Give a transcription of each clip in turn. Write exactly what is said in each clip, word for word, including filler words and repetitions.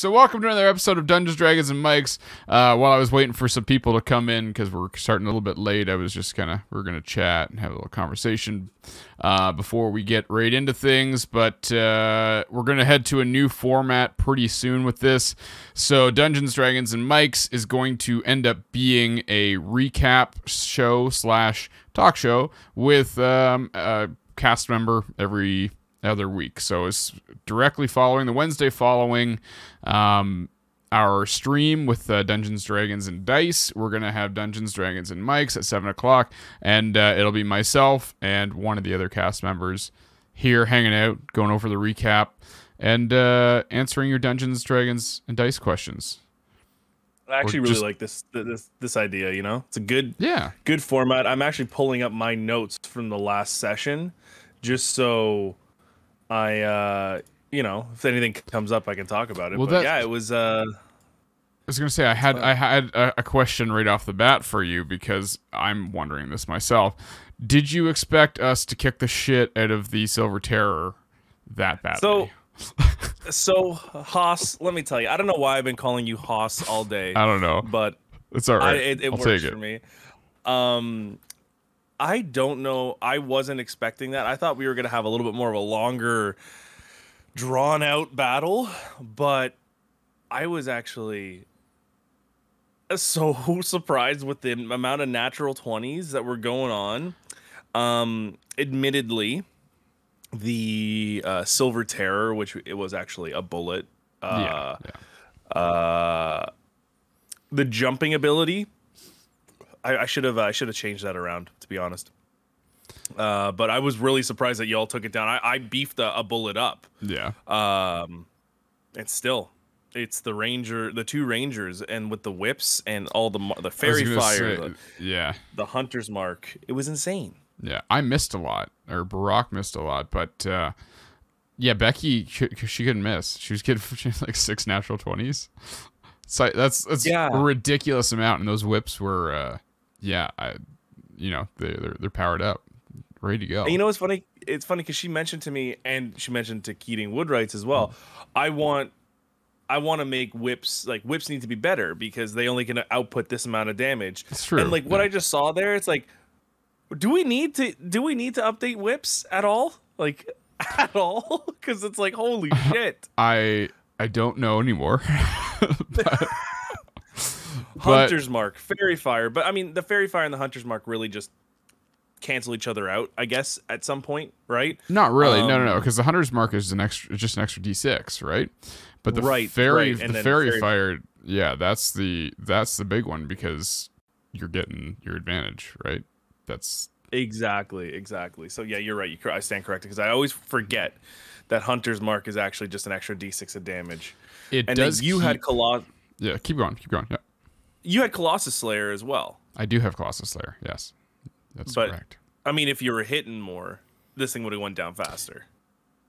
So welcome to another episode of Dungeons, Dragons, and Mics. Uh, while I was waiting for some people to come in, because we're starting a little bit late, I was just kind of, we're going to chat and have a little conversation uh, before we get right into things. But uh, we're going to head to a new format pretty soon with this. So Dungeons, Dragons, and Mics is going to end up being a recap show slash talk show with um, a cast member every other week. So it's directly following the Wednesday following um, our stream with uh, Dungeons, Dragons, and Dice. We're going to have Dungeons, Dragons, and Mics at seven o'clock, and uh, it'll be myself and one of the other cast members here hanging out, going over the recap, and uh, answering your Dungeons, Dragons, and Dice questions. I actually just really like this, this this idea, you know? It's a good, yeah. good format. I'm actually pulling up my notes from the last session just so I, uh, you know, if anything comes up, I can talk about it. Well, but yeah, it was. Uh, I was gonna say I had I had a question right off the bat for you, because I'm wondering this myself. Did you expect us to kick the shit out of the Silver Terror that badly? So, so Haas, let me tell you, I don't know why I've been calling you Haas all day. I don't know, but it's all right. I, it it I'll works take for it. me. Um. I don't know. I wasn't expecting that. I thought we were going to have a little bit more of a longer, drawn-out battle, but I was actually so surprised with the amount of natural twenties that were going on. Um, admittedly, the uh, Silver Terror, which it was actually a bullet, uh, yeah, yeah. Uh, the jumping ability, I, I should have I should have changed that around, to be honest. Uh, but I was really surprised that y'all took it down. I, I beefed a, a bullet up. Yeah. Um, and still, it's the ranger, the two rangers, and with the whips and all the the fairy fire, say, the, yeah, the hunter's mark. It was insane. Yeah, I missed a lot, or Barack missed a lot, but uh, yeah, Becky she, she couldn't miss. She was getting she had like six natural twenties. So that's that's yeah. a ridiculous amount, and those whips were. Uh, Yeah, I, you know, they're, they're powered up, ready to go. And you know what's funny? It's funny because she mentioned to me, and she mentioned to Keating Woodwrights as well, I want I want to make whips, like, whips need to be better because they only can output this amount of damage. It's true. And, like, what yeah. I just saw there, it's like, do we need to, do we need to update whips at all? Like, at all? Because it's like, holy shit. I, I don't know anymore. But Hunter's but, Mark, Fairy Fire, but I mean the Fairy Fire and the Hunter's Mark really just cancel each other out, I guess, at some point, right? Not really, um, no, no, no, because the Hunter's Mark is an extra, just an extra D six, right? But the right, Fairy, right. the Fairy, Fairy Fire, yeah, that's the that's the big one because you're getting your advantage, right? That's exactly, exactly. So yeah, you're right. You, I stand corrected because I always forget that Hunter's Mark is actually just an extra D six of damage. It and does. Then you keep, had Colossus. Yeah, keep going, keep going. Yeah. You had Colossus Slayer as well. I do have Colossus Slayer, yes. That's but, correct. I mean, if you were hitting more, this thing would have went down faster.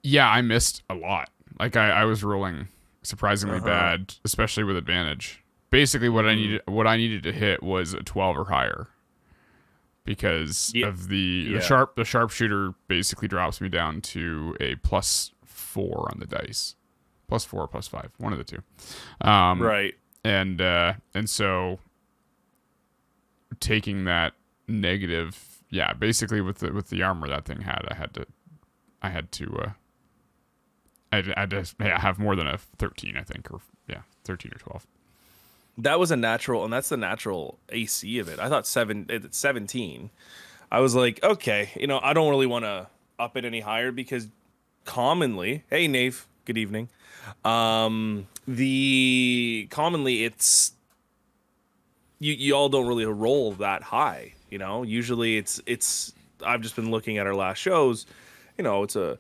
Yeah, I missed a lot. Like, I, I was rolling surprisingly uh-huh. bad, especially with advantage. Basically, what, mm-hmm. I needed, what I needed to hit was a twelve or higher. Because yeah. of the, yeah. the sharp, the sharpshooter basically drops me down to a plus four on the dice. Plus four or plus five, one of the two. Um, right. And uh, and so taking that negative, yeah, basically with the with the armor that thing had, I had to, I had to, uh, I had to have more than a thirteen, I think, or yeah, thirteen or twelve. That was a natural, and that's the natural A C of it. I thought seven, it's seventeen. I was like, okay, you know, I don't really want to up it any higher because commonly, hey, Nave, good evening. Um, the commonly it's you, you all don't really roll that high, you know, usually it's, it's, I've just been looking at our last shows, you know, it's a,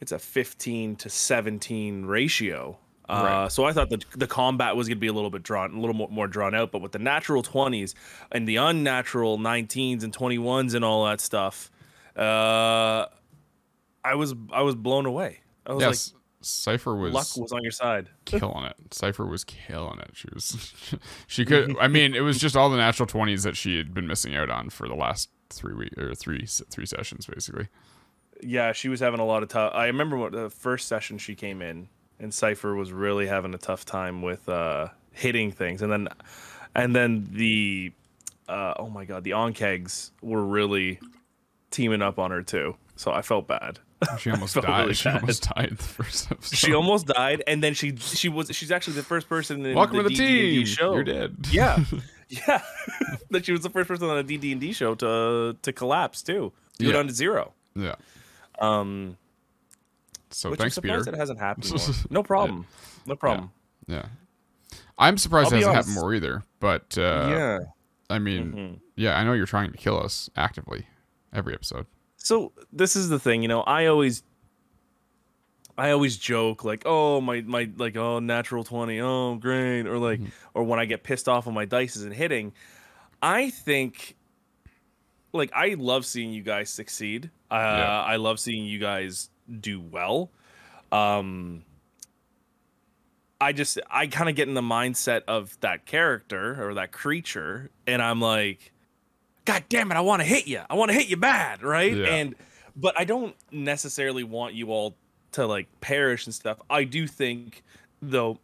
it's a fifteen to seventeen ratio. Uh, right. So I thought the, the combat was going to be a little bit drawn, a little more, more drawn out, but with the natural twenties and the unnatural nineteens and twenty-ones and all that stuff, uh, I was, I was blown away. I was yes. like, Cypher was luck was on your side. Killing it. Cypher was killing it. She was she could I mean, it was just all the natural twenties that she had been missing out on for the last three week or three three sessions basically. Yeah, she was having a lot of tough. I remember what the first session she came in and Cypher was really having a tough time with uh, hitting things, and then and then the uh, oh my god, the onkegs were really teaming up on her too. So I felt bad. She almost died. Really she bad. almost died the first episode. She almost died, and then she she was she's actually the first person in Welcome the, the D and D show. You're dead. Yeah, yeah. That she was the first person on the D and D show to to collapse too. Do yeah. it on to zero. Yeah. Um. So which thanks, I'm surprised Peter. It hasn't happened more. No problem. No problem. Yeah. yeah. I'm surprised I'll it hasn't honest. happened more either. But uh, yeah, I mean, mm-hmm. yeah, I know you're trying to kill us actively every episode. So this is the thing, you know, I always I always joke like, oh, my, my like, oh, natural twenty. Oh, great. Or like mm-hmm. or when I get pissed off on my dice isn't hitting. I think like I love seeing you guys succeed. Uh, yeah. I love seeing you guys do well. Um, I just I kind of get in the mindset of that character or that creature. And I'm like, God damn it, I want to hit you. I want to hit you bad, right? Yeah. And but I don't necessarily want you all to like perish and stuff. I do think though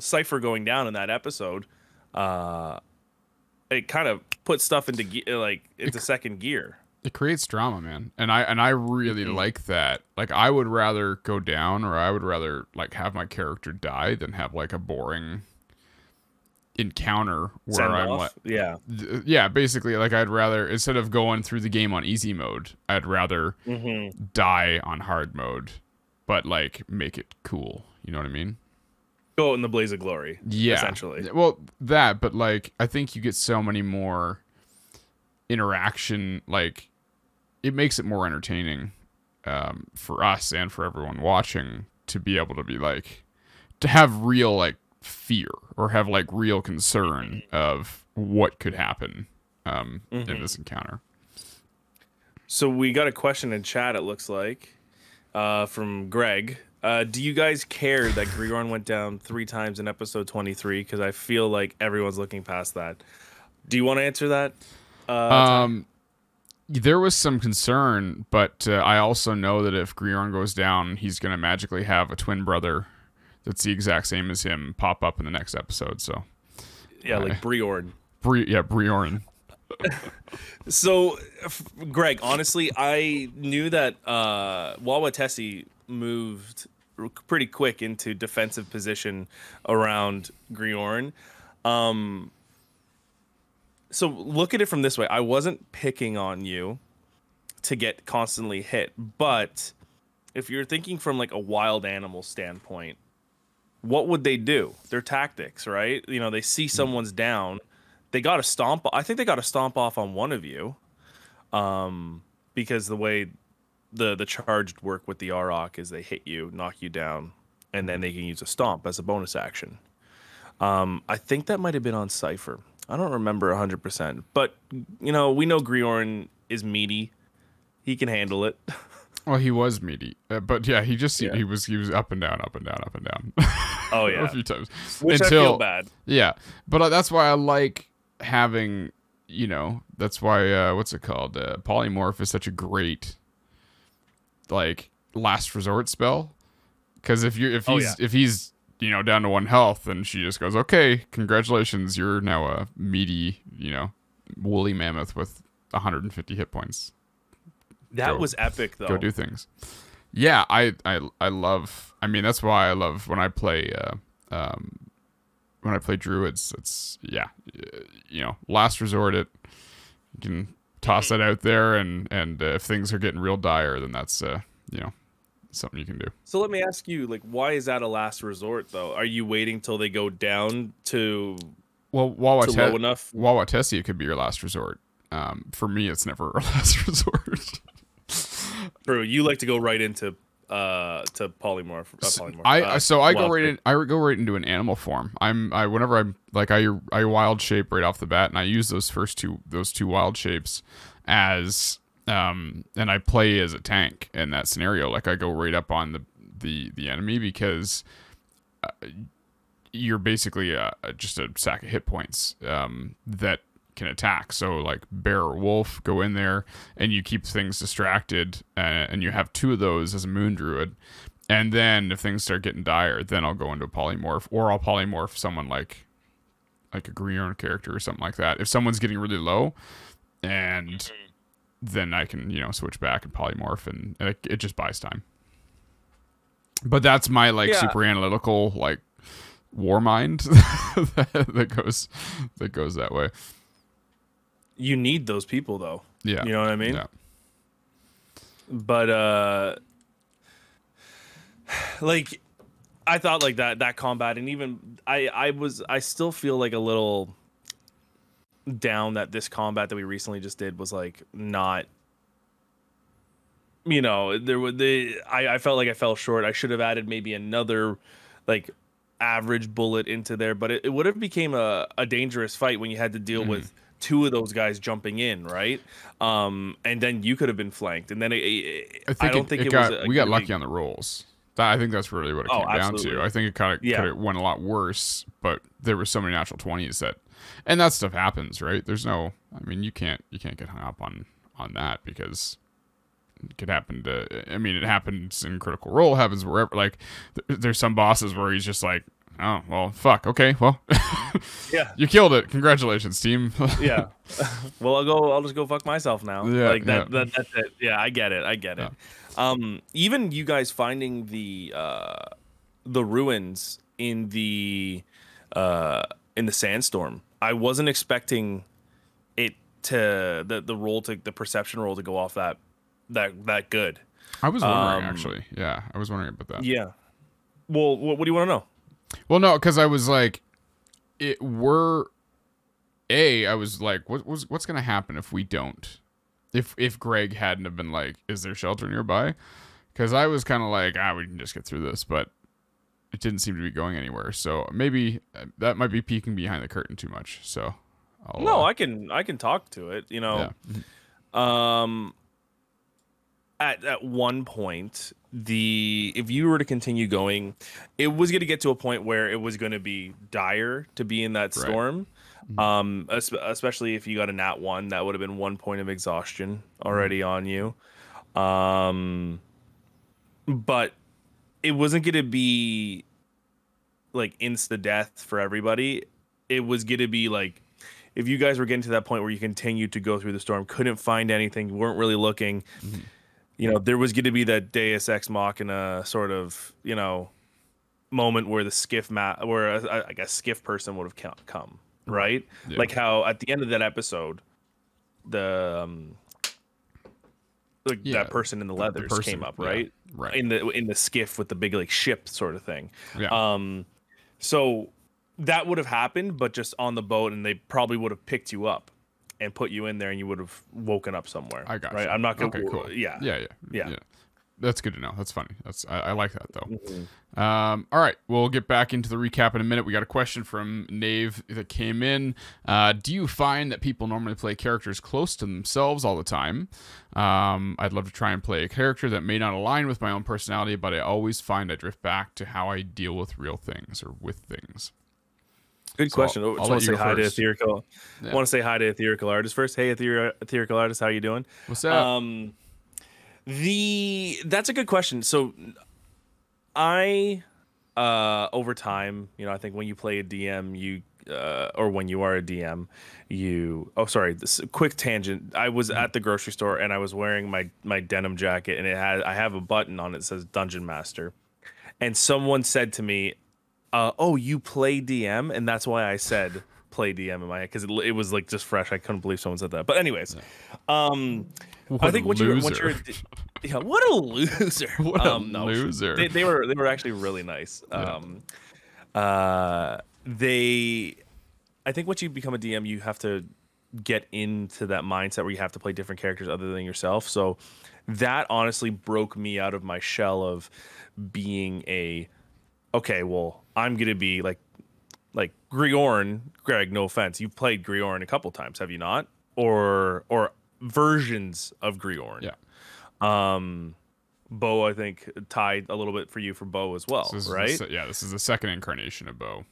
Cypher going down in that episode, uh it kind of puts stuff into like into it, second gear. It creates drama, man. And I and I really mm-hmm. like that. Like I would rather go down, or I would rather like have my character die than have like a boring encounter where Send I'm off? like, yeah, yeah, basically, like I'd rather instead of going through the game on easy mode, I'd rather mm-hmm. die on hard mode, but like make it cool. You know what I mean? Go in the blaze of glory. Yeah, essentially. Well, that, but like I think you get so many more interaction. Like it makes it more entertaining um, for us and for everyone watching to be able to be like to have real like. fear or have like real concern of what could happen um mm-hmm. in this encounter. So we got a question in chat, it looks like, uh from Greg. Uh do you guys care that Griorn went down three times in episode twenty-three? Because I feel like everyone's looking past that. Do you want to answer that? Uh um there was some concern, but uh, I also know that if Griorn goes down, he's gonna magically have a twin brother that's the exact same as him pop up in the next episode. So yeah, like uh, Briorn. Bri yeah, Briorn. So Greg, honestly, I knew that uh Wawatessi moved pretty quick into defensive position around Griorn. Um so look at it from this way. I wasn't picking on you to get constantly hit, but if you're thinking from like a wild animal standpoint, what would they do? Their tactics, right? You know, they see someone's down. They got to stomp. I think they got to stomp off on one of you, um, because the way the the charged work with the Auroch is they hit you, knock you down, and then they can use a stomp as a bonus action. Um, I think that might have been on Cypher. I don't remember one hundred percent. But, you know, we know Griorn is meaty. He can handle it. Well, he was meaty, uh, but yeah, he just yeah. He, he was he was up and down, up and down, up and down. Oh yeah, a few times. Which Until, I feel bad. Yeah, but uh, that's why I like having, you know, that's why uh, what's it called? Uh, Polymorph is such a great like last resort spell, because if you if he's oh, yeah. if he's you know down to one health, and she just goes, okay, congratulations, you're now a meaty, you know, woolly mammoth with one hundred fifty hit points. That go, was epic, though. Go do things. Yeah, I, I, I love... I mean, that's why I love when I play... Uh, um, when I play Druids, it's... Yeah. You know, last resort, it... You can toss that out there, and, and uh, if things are getting real dire, then that's, uh, you know, something you can do. So let me ask you, like, why is that a last resort, though? Are you waiting till they go down to... Well, Wawate- to low enough? Wawatessi could be your last resort. Um, for me, it's never a last resort. True, you like to go right into uh to polymorph. Uh, polymorph I uh, so I go right in. I go right into an animal form. I'm I whenever I'm like I I wild shape right off the bat, and I use those first two those two wild shapes as um and I play as a tank in that scenario. Like I go right up on the the the enemy because uh, you're basically uh, just a sack of hit points um that. Can attack. So like bear or wolf, go in there and you keep things distracted, uh, and you have two of those as a moon druid, And then if things start getting dire, then I'll go into a polymorph, or I'll polymorph someone like like a Griorn character or something like that. If someone's getting really low, and mm-hmm. then I can, you know, switch back and polymorph, and it, it just buys time. But that's my like yeah. super analytical like war mind that, that goes that goes that way. You need those people though. Yeah. You know what I mean? Yeah. But uh like I thought like that that combat, and even I I was I still feel like a little down that this combat that we recently just did was like not, you know, there were the I, I felt like I fell short. I should have added maybe another like average bullet into there, but it, it would have became a, a dangerous fight when you had to deal mm-hmm. with two of those guys jumping in, right? Um, and then you could have been flanked, and then it, it, I, think I don't it, think it, it got, was. A, we got lucky big... on the rolls. That, I think that's really what it came oh, down to. I think it kind of yeah. could have went a lot worse, but there were so many natural twenties that, and that stuff happens, right? There's no, I mean, you can't you can't get hung up on on that, because it could happen to. I mean, it happens in Critical Role, happens wherever. Like, th there's some bosses where he's just like, oh well, fuck. Okay, well, yeah, you killed it. Congratulations, team. yeah. Well, I'll go. I'll just go fuck myself now. Yeah. Like that. Yeah. That, that's it. Yeah, I get it. I get yeah. it. Um, even you guys finding the uh, the ruins in the uh, in the sandstorm. I wasn't expecting it to the the roll to the perception roll to go off that that that good. I was wondering um, actually. Yeah, I was wondering about that. Yeah. Well, what, what do you want to know? Well, no, because I was like, it were a. I was like, what was what's gonna happen if we don't? If if Greg hadn't have been like, is there shelter nearby? Because I was kind of like, ah, we can just get through this, but it didn't seem to be going anywhere. So maybe that might be peeking behind the curtain too much. So I'll, no, uh, I can I can talk to it. You know, yeah. um, at at one point. The if you were to continue going, it was going to get to a point where it was going to be dire to be in that storm, right. um especially if you got a nat one, that would have been one point of exhaustion already on you. Um but it wasn't going to be like insta death for everybody. It was going to be like, if you guys were getting to that point where you continued to go through the storm, couldn't find anything, weren't really looking, mm-hmm. you know, there was going to be that Deus Ex Machina sort of, you know, moment where the skiff map, where a, I guess skiff person would have come, right? Yeah. Like how at the end of that episode, the um, like yeah. that person in the leathers the person, came up, right? Yeah. Right. In the in the skiff with the big like ship sort of thing. Yeah. Um, so that would have happened, but just on the boat, and they probably would have picked you up and put you in there, and you would have woken up somewhere. I got right? you. I'm not gonna. Okay, cool. Yeah. Yeah, yeah, yeah, yeah. That's good to know. That's funny. That's I, I like that though. Mm-hmm. Um, all right, we'll get back into the recap in a minute. We got a question from Nave that came in. Uh, do you find that people normally play characters close to themselves all the time? Um, I'd love to try and play a character that may not align with my own personality, but I always find I drift back to how I deal with real things or with things. Good question. So I'll, I'll I want to say hi first. to Ethereal. Yeah. I want to say hi to Ethereal Artist first. Hey, Ethereal, Ethereal Artist, how you doing? What's up? Um, the that's a good question. So, I uh, over time, you know, I think when you play a D M, you uh, or when you are a D M, you. Oh, sorry. This quick tangent. I was mm-hmm. at the grocery store, and I was wearing my my denim jacket, and it had I have a button on it that says Dungeon Master, and someone said to me, Uh, oh, you play D M, and that's why I said play D M in my head, because it, it was like just fresh. I couldn't believe someone said that. But anyways, yeah. um, I think once you're, once you're, yeah, what a loser! What a um, no, loser! They, they were they were actually really nice. Um, yeah. uh, they, I think once you become a D M, you have to get into that mindset where you have to play different characters other than yourself. So that honestly broke me out of my shell of being a okay, well, I'm gonna be like, like Griorn. Greg, no offense, you've played Griorn a couple times, have you not? Or or versions of Griorn. Yeah. Um, Bo, I think tied a little bit for you for Bo as well, so right? The, yeah, this is the second incarnation of Bo.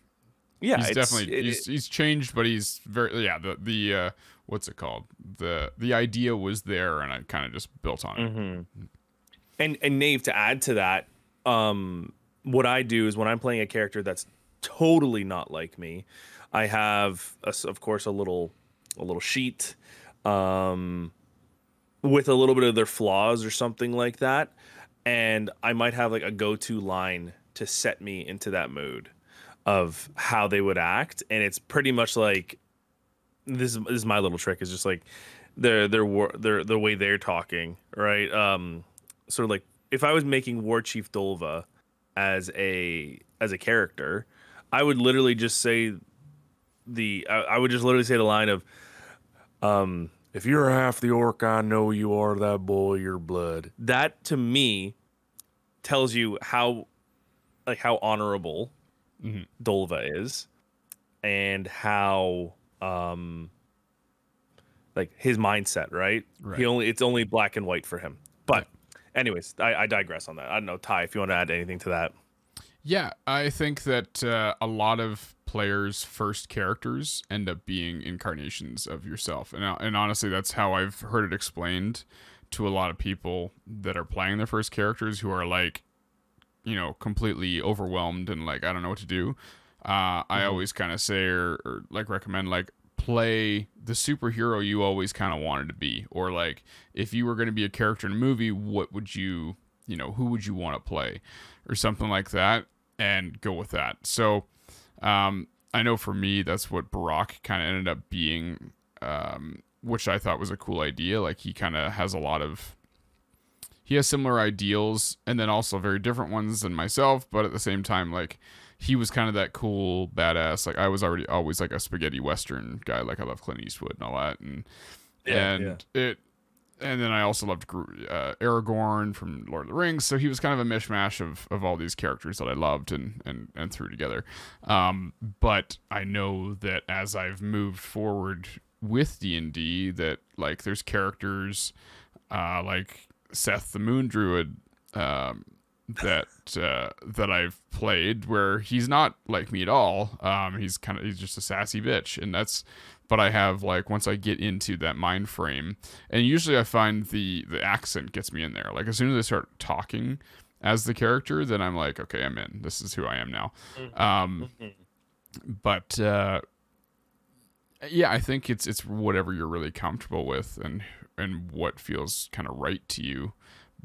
Yeah, he's it's, definitely it, he's, he's changed, but he's very yeah. The the uh, what's it called? The the idea was there, and I kind of just built on it. Mm-hmm. And and Nave, to add to that. um, what I do is when I'm playing a character that's totally not like me, I have, a, of course, a little a little sheet um, with a little bit of their flaws or something like that. And I might have like a go-to line to set me into that mood of how they would act. And it's pretty much like, this is, this is my little trick, is just like their, their, their, the way they're talking, right? Um, sort of like if I was making War Chief Dolva as a, as a character, I would literally just say the, I, I would just literally say the line of, um, if you're half the orc I know you are, that boy, your blood. That to me tells you how, like how honorable mm-hmm. Dolva is, and how, um, like his mindset, right? Right. He only, it's only black and white for him. But anyways, I, I digress on that. I don't know, Ty, if you want to add anything to that. Yeah, I think that uh, a lot of players' first characters end up being incarnations of yourself. And, and honestly, that's how I've heard it explained to a lot of people that are playing their first characters, who are like, you know, completely overwhelmed and like, I don't know what to do. Uh, I always kind of say, or, or like recommend, like, play the superhero you always kind of wanted to be. Or like, if you were going to be a character in a movie, what would you, you know, who would you want to play or something like that, and go with that. So um, I know for me, that's what Barack kind of ended up being, um, which I thought was a cool idea. Like he kind of has a lot of, he has similar ideals and then also very different ones than myself. But at the same time, like he was kind of that cool badass. Like I was already always like a spaghetti Western guy. Like I love Clint Eastwood and all that. And, yeah, and yeah. it, And then I also loved uh, Aragorn from Lord of the Rings. So he was kind of a mishmash of, of all these characters that I loved and, and, and threw together. Um, but I know that as I've moved forward with D and D, that like there's characters uh, like Seth the Moon Druid um, that uh, that I've played where he's not like me at all. Um, he's kind of he's just a sassy bitch, and that's. But I have, like, once I get into that mind frame, and usually I find the, the accent gets me in there. Like, as soon as I start talking as the character, then I'm like, okay, I'm in. This is who I am now. Mm-hmm. Um, mm-hmm. But, uh, yeah, I think it's it's whatever you're really comfortable with and, and what feels kind of right to you.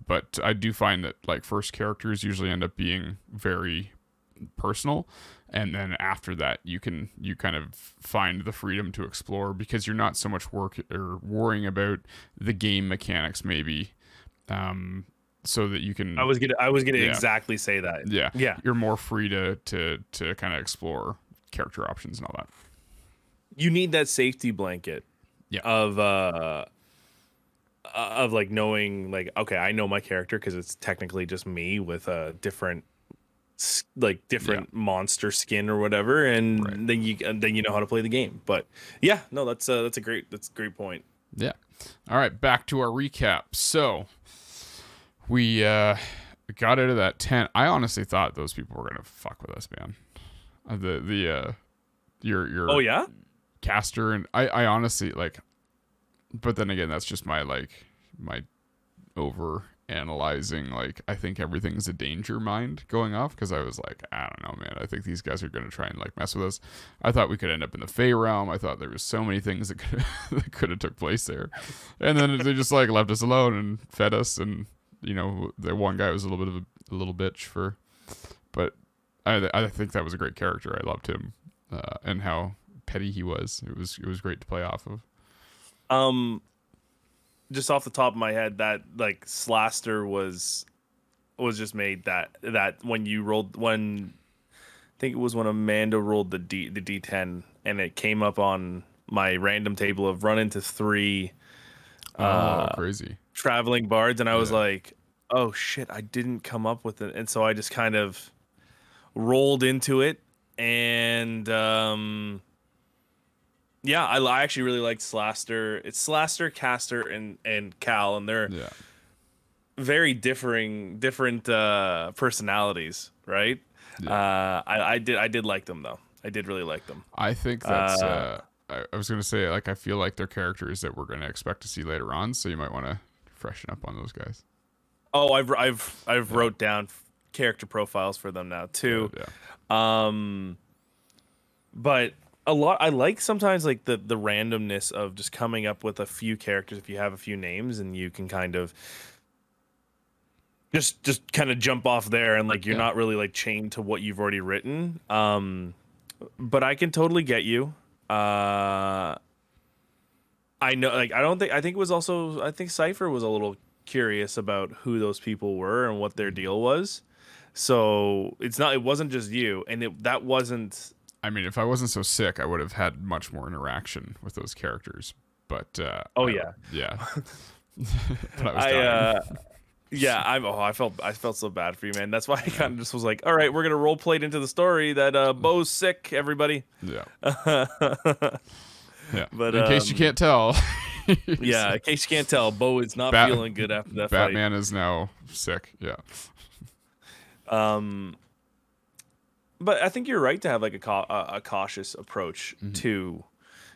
But I do find that, like, first characters usually end up being very personal, and then after that you can you kind of find the freedom to explore, because you're not so much work or worrying about the game mechanics maybe, um so that you can i was gonna i was gonna yeah. exactly say that yeah yeah you're more free to to to kind of explore character options and all that. You need that safety blanket yeah of uh of like knowing like, okay, I know my character, because it's technically just me with a different like different yeah. monster skin or whatever, and right. then you then you know how to play the game. But yeah, no, that's uh that's a great that's a great point. Yeah. All right, back to our recap. So we uh got out of that tent. I honestly thought those people were gonna fuck with us, man. Uh, the the uh your your oh yeah caster, and I I honestly like, but then again, that's just my like my over. Analyzing, like I think everything's a danger mind going off, because I was like, I don't know, man, I think these guys are going to try and like mess with us. I thought we could end up in the Fey realm. I thought there was so many things that could that could have took place there, and then they just like left us alone and fed us. And you know, the one guy was a little bit of a, a little bitch for, but I I think that was a great character. I loved him uh, and how petty he was. It was it was great to play off of. Um. Just off the top of my head, that like Slaster was was just made that that when you rolled when I think it was when Amanda rolled the D the D ten, and it came up on my random table of run into three oh, uh, crazy traveling bards, and I yeah. was like, oh shit, I didn't come up with it, and so I just kind of rolled into it, and um. Yeah, I, I actually really liked Slaster. It's Slaster, Caster, and and Cal, and they're yeah. very differing, different uh, personalities, right? Yeah. Uh, I, I did I did like them though. I did really like them. I think that's. Uh, uh, I was gonna say, like, I feel like they're characters that we're gonna expect to see later on, so you might want to freshen up on those guys. Oh, I've I've I've yeah. wrote down character profiles for them now too. Yeah. Um, but a lot, I like sometimes like the the randomness of just coming up with a few characters if you have a few names and you can kind of just just kind of jump off there and like you're yeah. not really like chained to what you've already written. Um, but I can totally get you. Uh, I know, like I don't think I think it was also I think Cypher was a little curious about who those people were and what their deal was. So it's not, it wasn't just you, and it that wasn't. I mean, if I wasn't so sick, I would have had much more interaction with those characters. But uh, oh I, yeah, yeah. But I was dying. I, uh, yeah, I oh, I felt I felt so bad for you, man. That's why I kind of just was like, all right, we're gonna role play it into the story that uh, Bo's sick, everybody. Yeah. Yeah. But in um, case you can't tell. Yeah, in case you can't tell, Bo is not Bat feeling good after that Batman fight. Batman is now sick. Yeah. Um, but I think you're right to have like a ca a cautious approach mm-hmm. to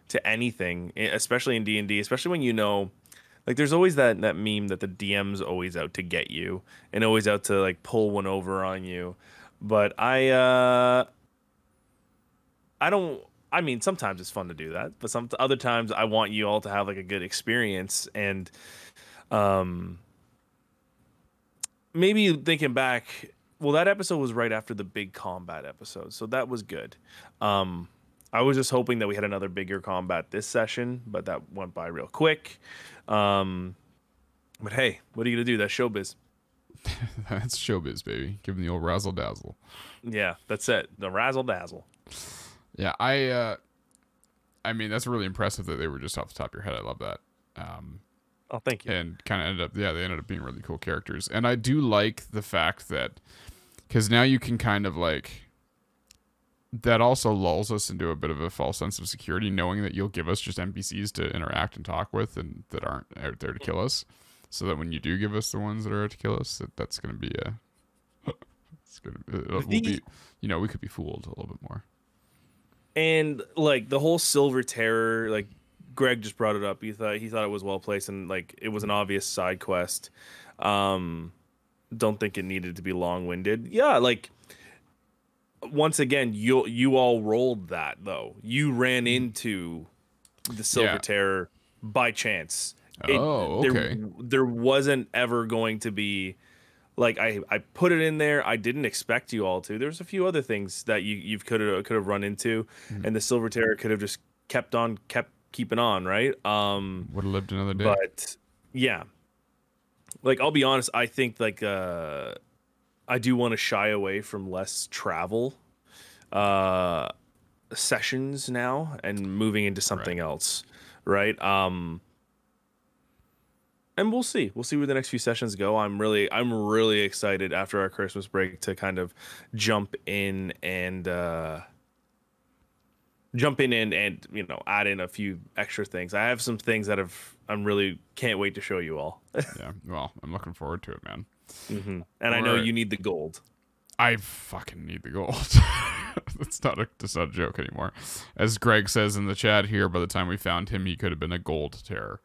to anything, especially in D and D, especially when you know, like there's always that that meme that the D M's always out to get you and always out to like pull one over on you. But I uh I don't I mean, sometimes it's fun to do that, but some other times I want you all to have like a good experience. And um, maybe thinking back, well, that episode was right after the big combat episode, so that was good. Um, I was just hoping that we had another bigger combat this session, but that went by real quick. Um, but hey, what are you gonna do? That's showbiz. That's showbiz, baby. Give them the old razzle dazzle. Yeah, that's it. The razzle dazzle. Yeah, I, uh, I mean, that's really impressive that they were just off the top of your head. I love that. Um, oh, thank you. And kind of ended up, yeah, they ended up being really cool characters. And I do like the fact that, because now you can kind of like, that also lulls us into a bit of a false sense of security, knowing that you'll give us just N P Cs to interact and talk with and that aren't out there to kill us. So that when you do give us the ones that are out to kill us, that, that's going to be, a, it's gonna, it'll, we'll be, you know, we could be fooled a little bit more. And like the whole Silver Terror, like Greg just brought it up. He thought he thought it was well placed, and like it was an obvious side quest. Um, don't think it needed to be long winded. Yeah, like once again, you you all rolled that though. You ran into the Silver yeah. Terror by chance. It, oh, okay. There, there wasn't ever going to be. Like I, I put it in there. I didn't expect you all to. There's a few other things that you you've could have could have run into, mm-hmm. and the Silver Terror could have just kept on, kept keeping on, right? Um, would have lived another day. But yeah, like I'll be honest, I think like uh, I do want to shy away from less travel uh, sessions now and moving into something right. else, right? Um, And we'll see. We'll see where the next few sessions go. I'm really, I'm really excited after our Christmas break to kind of jump in and uh, jump in and, and you know add in a few extra things. I have some things that have I'm really can't wait to show you all. Yeah, well, I'm looking forward to it, man. Mm-hmm. And all I know right. you need the gold. I fucking need the gold. That's not a that's not a joke anymore. As Greg says in the chat here, by the time we found him, he could have been a gold terror.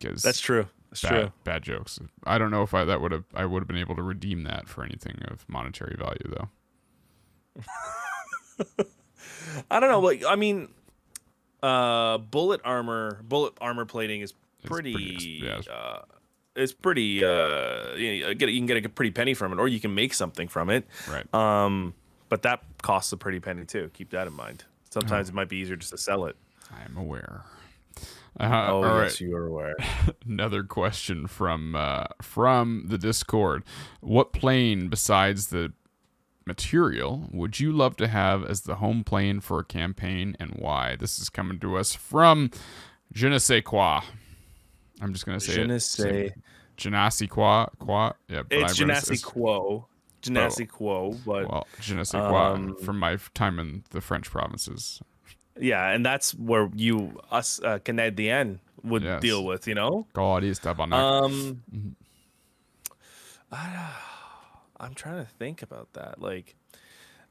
That's true. That's bad, true. Bad jokes. I don't know if I that would have I would have been able to redeem that for anything of monetary value though. I don't know. Like I mean, uh, bullet armor, bullet armor plating is pretty. It's pretty. Yeah. Uh, it's pretty uh, you know, get you can get a pretty penny from it, or you can make something from it. Right. Um, but that costs a pretty penny too. Keep that in mind. Sometimes oh. it might be easier just to sell it. I'm aware. Uh, oh, all yes, right. you are aware. Another question from uh, from the Discord. What plane besides the material would you love to have as the home plane for a campaign, and why? This is coming to us from je ne sais quoi. I'm just going to say je ne sais. Je ne sais quoi. quoi? Yeah, it's je ne sais quoi. Je ne sais quoi. But, well, je ne sais quoi um, from my time in the French provinces. Yeah, and that's where you, us uh, Canadian, would yes. deal with, you know? God, he's tabernacle. Um, mm-hmm. I, I'm trying to think about that. Like,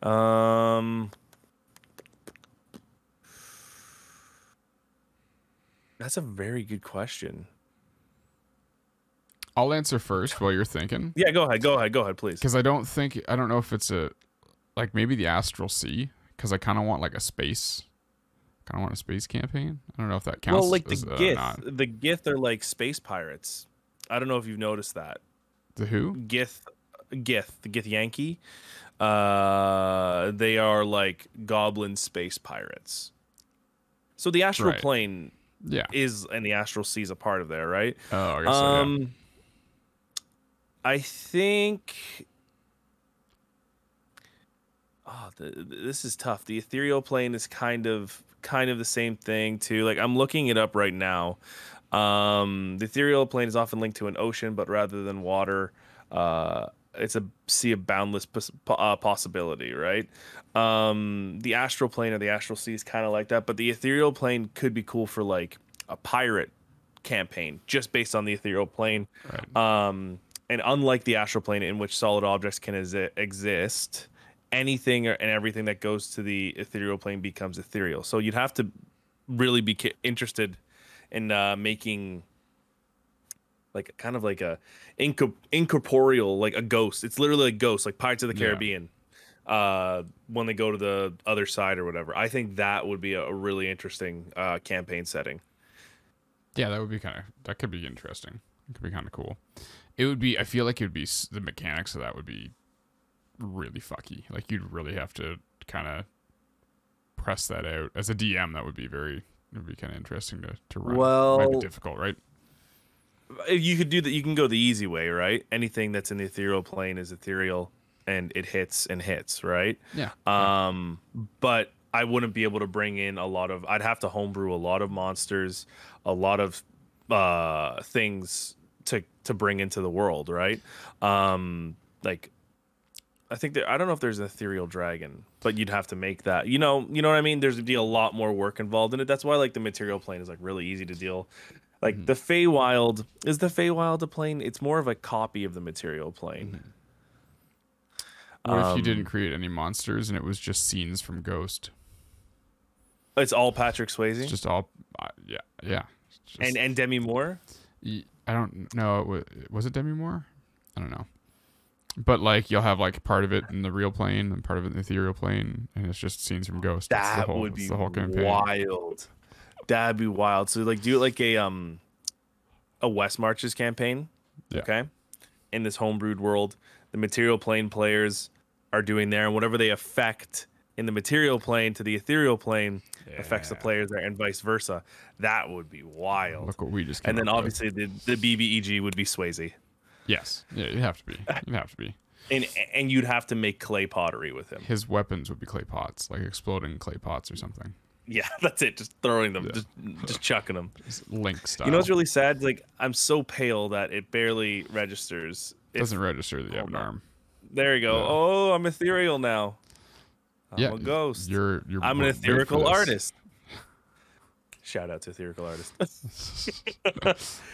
um, that's a very good question. I'll answer first while you're thinking. Yeah, go ahead, go ahead, go ahead, please. Because I don't think, I don't know if it's a, like maybe the Astral Sea, because I kind of want like a space, kind of want a space campaign. I don't know if that counts. Well, like the as, Gith, uh, the Gith are like space pirates. I don't know if you've noticed that. The who? Gith, Gith, the Githyanki. Uh, they are like goblin space pirates. So the astral right. plane yeah. is, and the astral sea is a part of there, right? Oh, I guess um, so, yeah. I think oh, the, the, this is tough. The ethereal plane is kind of kind of the same thing too. Like I'm looking it up right now. Um, the ethereal plane is often linked to an ocean, but rather than water, uh, it's a sea of boundless pos uh, possibility, right? Um, the astral plane or the astral sea is kind of like that, but the ethereal plane could be cool for like a pirate campaign, just based on the ethereal plane. Right. Um, and unlike the astral plane, in which solid objects can exist, anything and everything that goes to the ethereal plane becomes ethereal. So you'd have to really be interested in uh, making like kind of like a incorp incorporeal, like a ghost. It's literally a ghost, like Pirates of the Caribbean, yeah. uh, when they go to the other side or whatever. I think that would be a really interesting uh, campaign setting. Yeah, that would be kind of, that could be interesting. It could be kind of cool. It would be, I feel like it would be, the mechanics of that would be really fucky. Like you'd really have to kind of press that out. As a D M, that would be very, it would be kind of interesting to, to run. Well, it might be difficult, right? You could do that. You can go the easy way, right? Anything that's in the ethereal plane is ethereal and it hits and hits, right? Yeah. Um, yeah. But I wouldn't be able to bring in a lot of, I'd have to homebrew a lot of monsters, a lot of uh, things to to bring into the world, right? Um like I think there, I don't know if there's an ethereal dragon, but you'd have to make that, you know you know what I mean? There's be a lot more work involved in it. That's why like the material plane is like really easy to deal. Like mm-hmm. the Feywild is the Feywild a plane? It's more of a copy of the material plane. Mm-hmm. What um, if you didn't create any monsters and it was just scenes from Ghost? It's all Patrick Swayze. It's just all uh, yeah yeah just, and and Demi Moore. Y I don't know. Was it Demi Moore? I don't know. But like, you'll have like part of it in the real plane and part of it in the ethereal plane, and it's just scenes from Ghost. That the whole, would be the whole wild. That'd be wild. So like, do it like a um, a West Marches campaign. Yeah. Okay. In this homebrewed world, the material plane players are doing there, and whatever they affect in the material plane to the ethereal plane yeah. affects the players there, and vice versa. That would be wild. Look what we just. Came and then up obviously with. the the B B E G would be Swayze. Yes, yeah, you'd have to be. You'd have to be. and and you'd have to make clay pottery with him. His weapons would be clay pots, like exploding clay pots or something. Yeah, that's it. Just throwing them, yeah. just just chucking them. Just Link style. You know what's really sad? Like I'm so pale that it barely registers. It doesn't register that you have an arm. There you go. Yeah. Oh, I'm ethereal now. I'm yeah, a ghost. You're, you're I'm an ethereal artist. Shout out to ethereal artist. uh,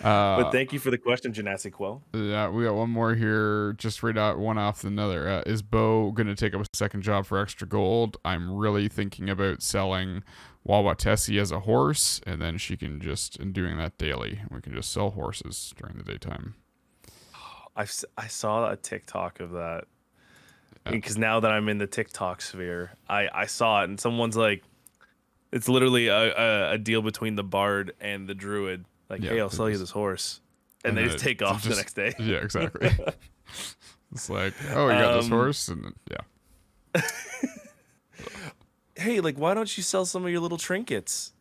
but thank you for the question, Janassi Quo. Yeah, we got one more here. Just read out one off another. Uh, is Bo going to take up a second job for extra gold? I'm really thinking about selling Wawatessi as a horse, and then she can just, and doing that daily, we can just sell horses during the daytime. I've, I saw a TikTok of that. Because now that I'm in the TikTok sphere, I, I saw it and someone's like, it's literally a, a, a deal between the bard and the druid. Like, yeah, hey, I'll sell just, you this horse. And, and they just take off just, the next day. Yeah, exactly. It's like, oh, you got um, this horse? And yeah. Hey, like, why don't you sell some of your little trinkets?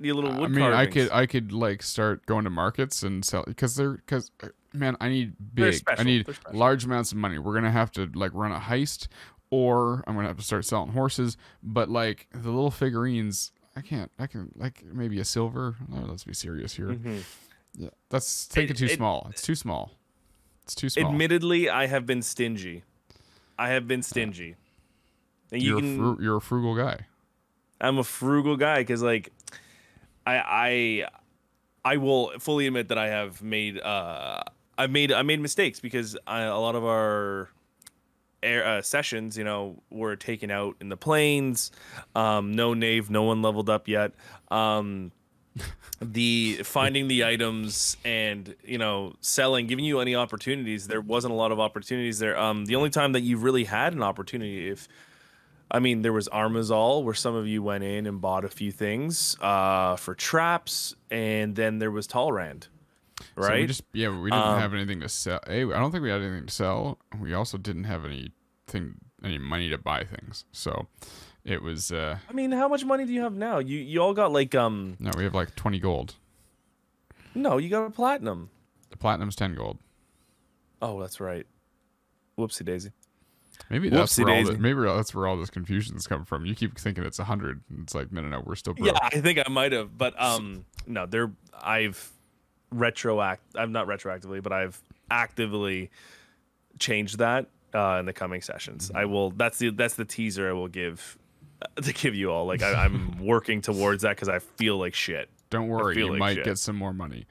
Your little wood I mean, carvings. I could, I could like start going to markets and sell, because they're, because... Man, I need big. I need large amounts of money. We're gonna have to like run a heist, or I'm gonna have to start selling horses. But like the little figurines, I can't. I can like maybe a silver. Oh, let's be serious here. Mm-hmm. Yeah, that's taking it, it too it, small. It's too small. It's too small. Admittedly, I have been stingy. I have been stingy. And you're you can, a fru you're a frugal guy. I'm a frugal guy because like, I I I will fully admit that I have made. Uh, I made I made mistakes because I, a lot of our air, uh, sessions, you know, were taken out in the plains. Um, no Nave, no one leveled up yet. Um, the finding the items and, you know, selling, giving you any opportunities. There wasn't a lot of opportunities there. Um, the only time that you really had an opportunity, if, I mean, there was Armazal, where some of you went in and bought a few things uh, for traps, and then there was Tal Rand, right? So we just, yeah, we didn't um, have anything to sell. Hey, I don't think we had anything to sell. We also didn't have anything, any money to buy things, so... It was. Uh, I mean, how much money do you have now? You you all got like um. No, we have like twenty gold. No, you got a platinum. The platinum's ten gold. Oh, that's right. Whoopsie daisy. Maybe that's Whoopsie where daisy. all the, maybe that's where all this confusion's come from. You keep thinking it's a hundred. It's like no, no, no. We're still broke. Yeah, I think I might have, but um, no, there. I've retroact. I've not retroactively, but I've actively changed that uh, in the coming sessions. Mm-hmm. I will. That's the that's the teaser I will give. To give you all, like I, I'm working towards that because I feel like shit. Don't worry, you like might shit. get some more money.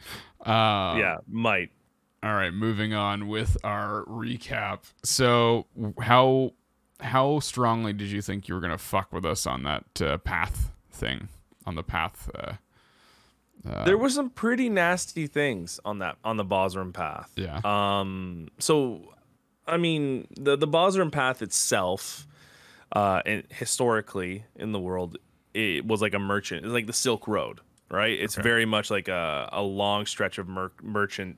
Uh, yeah, might. All right, moving on with our recap. So, how how strongly did you think you were gonna fuck with us on that uh, path thing? On the path, uh, uh, there were some pretty nasty things on that on the Bosram Path. Yeah. Um. So, I mean, the the Bosram Path itself. Uh, and historically in the world, it was like a merchant. It's like the Silk Road, right? It's okay. very much like a, a long stretch of mer merchant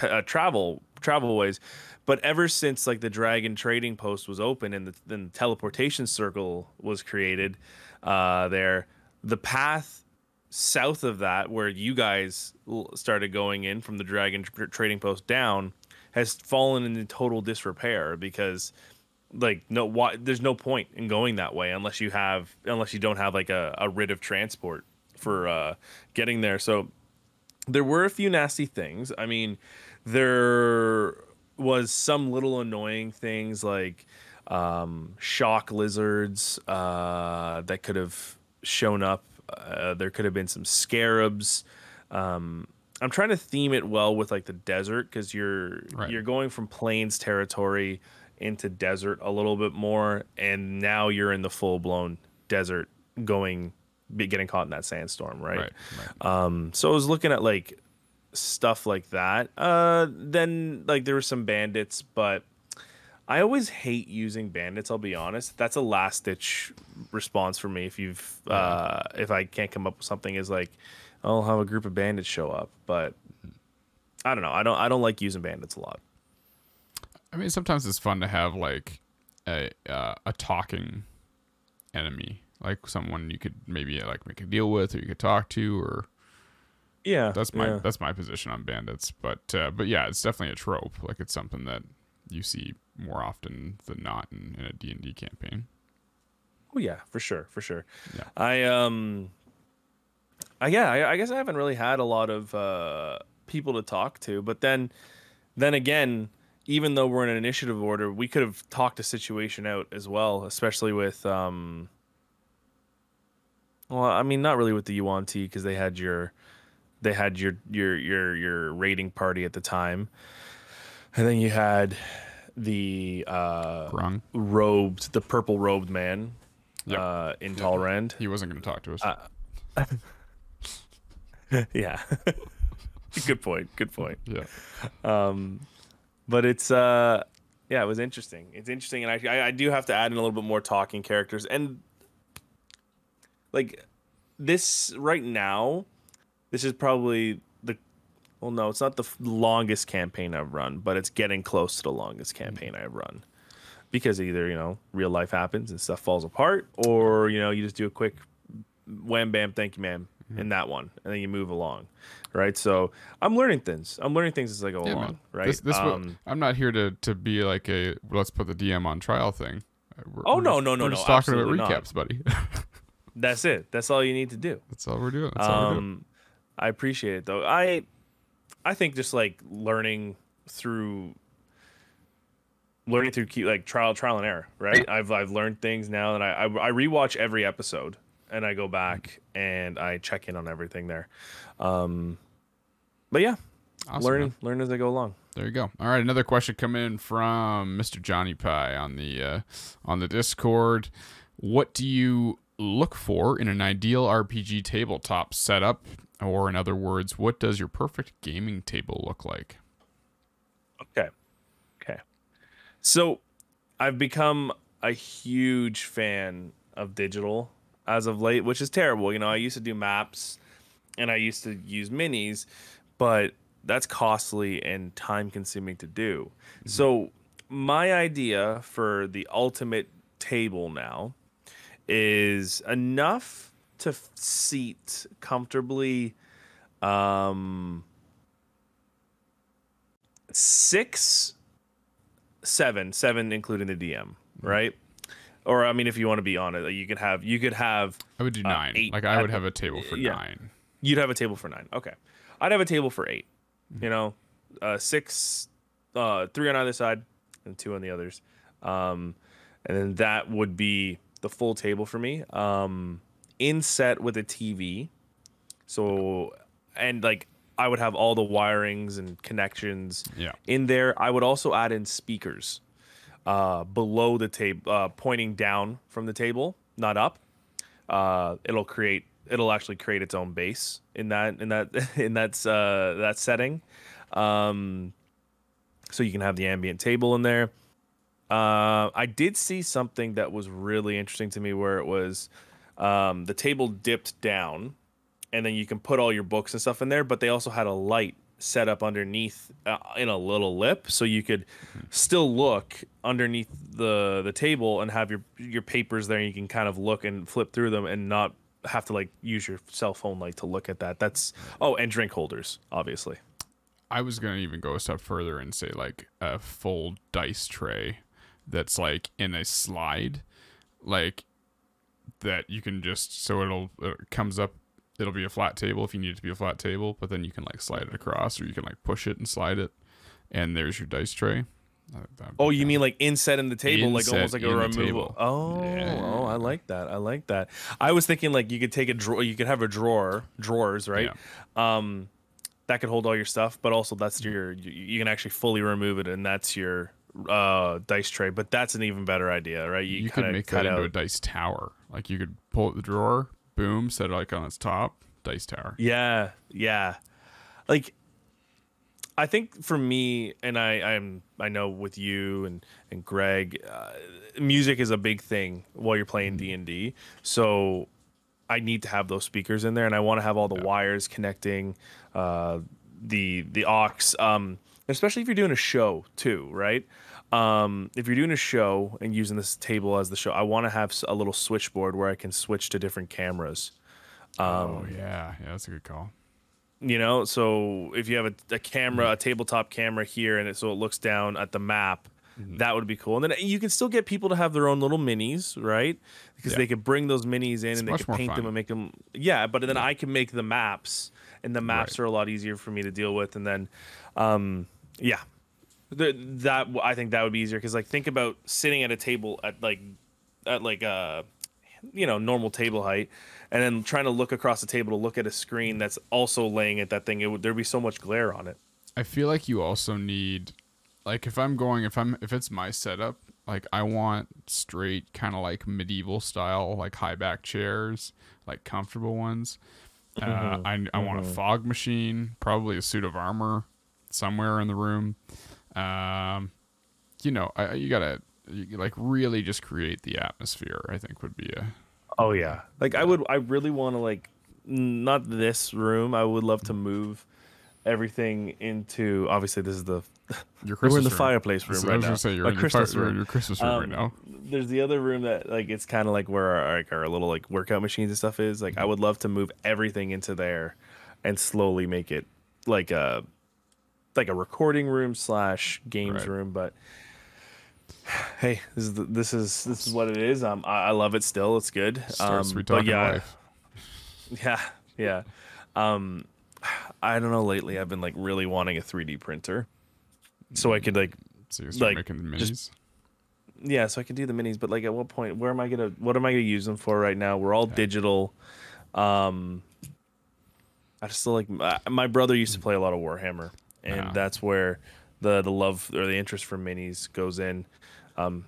uh, travel travel ways. But ever since like the Dragon Trading Post was open and the, then the teleportation circle was created uh, there, the path south of that, where you guys started going in from the Dragon tr Trading Post down, has fallen into total disrepair because... Like no, why, there's no point in going that way unless you have, unless you don't have like a, a writ of transport for uh, getting there. So there were a few nasty things. I mean, there was some little annoying things like um, shock lizards uh, that could have shown up. Uh, there could have been some scarabs. Um, I'm trying to theme it well with like the desert because you're right. you're going from plains territory into desert a little bit more, and now you're in the full-blown desert going getting caught in that sandstorm, right? Right, right. Um so I was looking at like stuff like that. Uh then like there were some bandits, but I always hate using bandits, I'll be honest. That's a last ditch response for me. If you've uh if I can't come up with something, is like I'll have a group of bandits show up, but I don't know. I don't I don't like using bandits a lot. I mean, sometimes it's fun to have like a uh, a talking enemy, like someone you could maybe like make a deal with, or you could talk to, or yeah, that's my yeah. that's my position on bandits. But uh, but yeah, it's definitely a trope. Like it's something that you see more often than not in, in a D and D campaign. Oh yeah, for sure, for sure. Yeah. I um, I yeah, I, I guess I haven't really had a lot of uh, people to talk to, but then then again. Even though we're in an initiative order, we could have talked a situation out as well, especially with, um, well, I mean, not really with the Yuan-ti because they had your, they had your, your, your, your raiding party at the time. And then you had the, uh, Wrong. robed, the purple robed man, yep. uh, in Tal Rand. He wasn't going to talk to us. Uh, yeah. Good point. Good point. Yeah. Um, But it's, uh, yeah, it was interesting. It's interesting, and I, I do have to add in a little bit more talking characters. And, like, this right now, this is probably the, well, no, it's not the longest campaign I've run, but it's getting close to the longest campaign I've run. Because either, you know, real life happens and stuff falls apart, or, you know, you just do a quick wham, bam, thank you, ma'am. Mm-hmm. In that one, and then you move along, right? So I'm learning things. I'm learning things as I go yeah, along, man. right? This, this um, will, I'm not here to to be like a let's put the D M on trial thing. We're, oh we're no, just, no, no, we're no! Just talking about recaps, not. buddy. That's it. That's all you need to do. That's all we're doing. That's um, all we're doing. I appreciate it though. I I think just like learning through learning through key, like trial trial and error, right? I've I've learned things now, and I I, I rewatch every episode. And I go back and I check in on everything there. Um, but yeah, awesome, learn, man. learn as I go along. There you go. All right. Another question come in from Mister Johnny Pie on the, uh, on the Discord. What do you look for in an ideal R P G tabletop setup? Or in other words, what does your perfect gaming table look like? Okay. Okay. So I've become a huge fan of digital as of late, which is terrible. You know, I used to do maps and I used to use minis, but that's costly and time consuming to do. Mm-hmm. So my idea for the ultimate table now is enough to seat comfortably um, six, seven, seven including the D M, right? Or I mean, if you want to be on it, you could have, you could have. I would do uh, nine. Eight. Like I would have a table for yeah. nine. You'd have a table for nine. Okay, I'd have a table for eight. Mm-hmm. You know, uh, six, uh, three on either side, and two on the others, um, and then that would be the full table for me. Um, inset with a T V, so and like I would have all the wirings and connections yeah. in there. I would also add in speakers uh, below the table, uh, pointing down from the table, not up. Uh, it'll create, it'll actually create its own base in that in that in that's uh, that setting. Um, so you can have the ambient table in there. Uh, I did see something that was really interesting to me, where it was um, the table dipped down, and then you can put all your books and stuff in there. But they also had a light set up underneath uh, in a little lip, so you could still look underneath the the table and have your your papers there. And you can kind of look and flip through them and not have to like use your cell phone light to look at that. That's oh, and drink holders, obviously. I was gonna even go a step further and say like a full dice tray that's like in a slide, like that you can just, so it'll it comes up, it'll be a flat table if you need it to be a flat table, but then you can like slide it across, or you can like push it and slide it, and there's your dice tray. Oh, you mean like inset in the table, inset, like almost like a removal. Oh, yeah. Oh, I like that. I like that. I was thinking like you could take a drawer, you could have a drawer, drawers, right? Yeah. Um, that could hold all your stuff, but also that's your, you, you can actually fully remove it, and that's your uh dice tray. But that's an even better idea, right? You, you could make that out into a dice tower. Like you could pull the drawer, boom, set it like on its top, dice tower. Yeah, yeah. Like I think for me, and I I'm I know with you and and Greg, uh, music is a big thing while you're playing D and D. So I need to have those speakers in there, and I want to have all the yeah. wires connecting uh the the aux, um especially if you're doing a show too, right? Um, if you're doing a show and using this table as the show, I want to have a little switchboard where I can switch to different cameras. Um, oh, yeah. Yeah, that's a good call. You know, so if you have a, a camera, a tabletop camera here, and it, so it looks down at the map, mm-hmm. that would be cool. And then you can still get people to have their own little minis, right? Because yeah. they could bring those minis in it's and they could paint fun. them and make them. Yeah, but then yeah. I can make the maps, and the maps right. are a lot easier for me to deal with. And then, um, yeah. The, that I think that would be easier, because like think about sitting at a table at like at like a you know normal table height, and then trying to look across the table to look at a screen that's also laying at that thing. It would, there'd be so much glare on it. I feel like you also need, like if I'm going if I'm if it's my setup, like I want straight kind of like medieval style, like high back chairs, like comfortable ones. Uh, mm-hmm. I I want mm-hmm. a fog machine, probably a suit of armor somewhere in the room. Um, you know, I, you gotta you, like really just create the atmosphere, I think would be a. Oh yeah, like I would, I really want to like, not this room. I would love to move everything into. Obviously, this is the. Your Christmas we're in the room. Fireplace room so right I was now. Gonna say, you're in Christmas fire, room. You're in your Christmas room um, right now. There's the other room that like it's kind of like where our, like our little like workout machines and stuff is. Like mm-hmm. I would love to move everything into there, and slowly make it like a. like a recording room slash games right. room, but hey, this is the, this is this is what it is. Um, I, I love it still. It's good. Um, but yeah, life. yeah, yeah. Um, I don't know. Lately, I've been like really wanting a three D printer, so I could like, so like making minis. Just, yeah, so I could do the minis. But like, at what point? Where am I gonna? What am I gonna use them for? Right now, we're all okay. digital. Um, I just still like my, my brother used to play a lot of Warhammer. And uh-huh. that's where the the love or the interest for minis goes in. Um,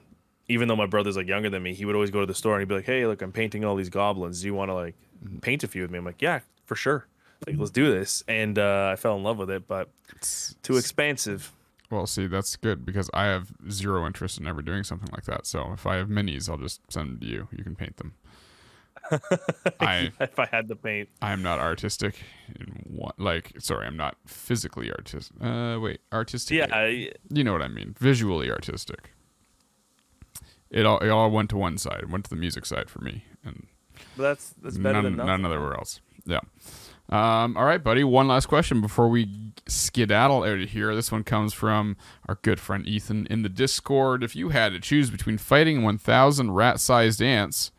even though my brother's like younger than me, he would always go to the store and he'd be like, "Hey, look, I'm painting all these goblins. Do you want to like paint a few with me?" I'm like, "Yeah, for sure. Like, let's do this." And uh, I fell in love with it, but it's too expensive. Well, see, that's good because I have zero interest in ever doing something like that. So if I have minis, I'll just send them to you. You can paint them. I, if I had the paint, I'm not artistic. In one, like, sorry, I'm not physically artistic. Uh, wait, artistic. Yeah, I, you know what I mean. Visually artistic. It all it all went to one side. Went to the music side for me, and but that's that's better none, than nothing. None otherwhere else. Yeah. Um, all right, buddy. One last question before we skedaddle out of here. This one comes from our good friend Ethan in the Discord. If you had to choose between fighting one thousand rat-sized ants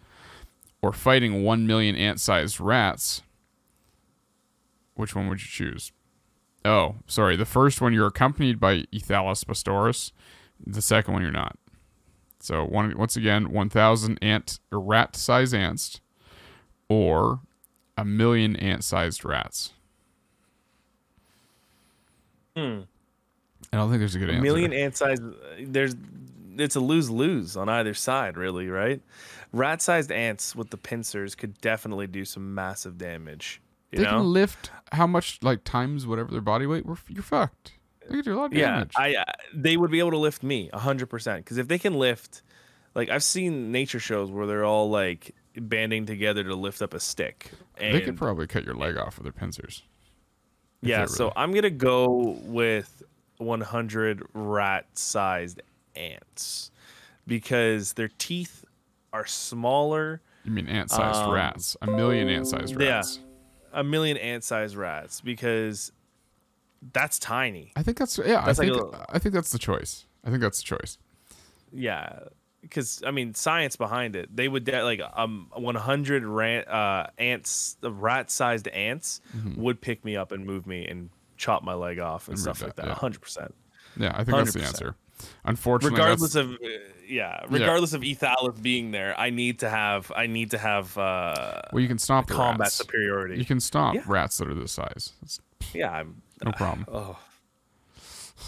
or fighting one million ant-sized rats, which one would you choose? Oh, sorry. The first one, you're accompanied by Ethalus Pastorus. The second one, you're not. So one, once again, one thousand ant or rat-sized ants or a million ant-sized rats. Hmm. I don't think there's a good answer. A million ant-sized, there's, it's a lose-lose on either side, really, right? Rat-sized ants with the pincers could definitely do some massive damage. You they know? Can lift how much, like times whatever their body weight. We're, you're fucked. They could do a lot of yeah, damage. I. Uh, they would be able to lift me one hundred percent because if they can lift, like I've seen nature shows where they're all like banding together to lift up a stick. And they could probably cut your leg off with their pincers. Yeah, really... so I'm going to go with one hundred rat-sized ants because their teeth are smaller. You mean ant-sized um, rats. A million ant-sized rats. Yeah, a million ant-sized rats because that's tiny. I think that's, yeah, that's I, like think, little... I think that's the choice. I think that's the choice. Yeah. Because I mean, science behind it, they would like um one hundred rat, uh, ants, rat-sized ants mm-hmm. would pick me up and move me and chop my leg off and, and stuff that, like that. Yeah. one hundred percent. Yeah, I think one hundred percent. That's the answer. Unfortunately, regardless of uh, yeah, regardless yeah. of Ethalus being there, I need to have I need to have uh, well, you can stomp combat rats. Superiority. You can stomp yeah. rats that are this size. That's, yeah, I'm, no problem. Uh, oh.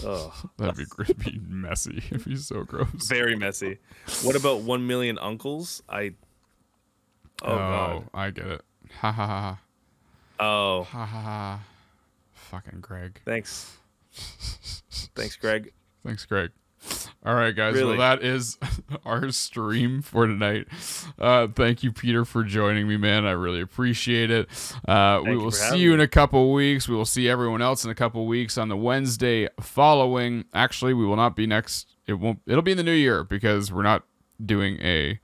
Oh, that'd be, that'd be messy. It'd be so gross. Very messy. What about one million uncles? I. Oh, oh God. I get it. Ha ha ha. Oh. Ha ha ha. Fucking Greg. Thanks. Thanks, Greg. Thanks, Greg. All right, guys. Really? Well, that is our stream for tonight. Uh, thank you, Peter, for joining me, man. I really appreciate it. Uh, we will see you in a couple weeks. We will see everyone else in a couple weeks on the Wednesday following. Actually, we will not be next. It won't. It'll be in the new year because we're not doing a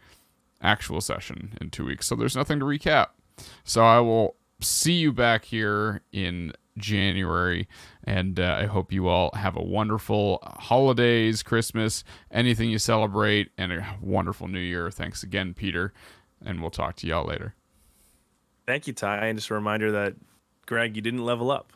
actual session in two weeks. So there's nothing to recap. So I will see you back here in January, and uh, I hope you all have a wonderful holidays, Christmas, anything you celebrate, and a wonderful new year. Thanks again, Peter, and we'll talk to y'all later. Thank you, Ty, and just a reminder that Greg, you didn't level up.